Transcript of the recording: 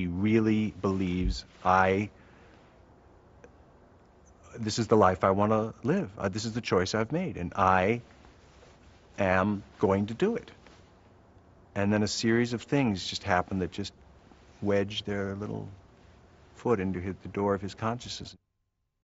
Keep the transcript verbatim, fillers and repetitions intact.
He really believes I, this is the life I want to live. Uh, this is the choice I've made, and I am going to do it. And then a series of things just happened that just wedged their little foot into his, the door of his consciousness.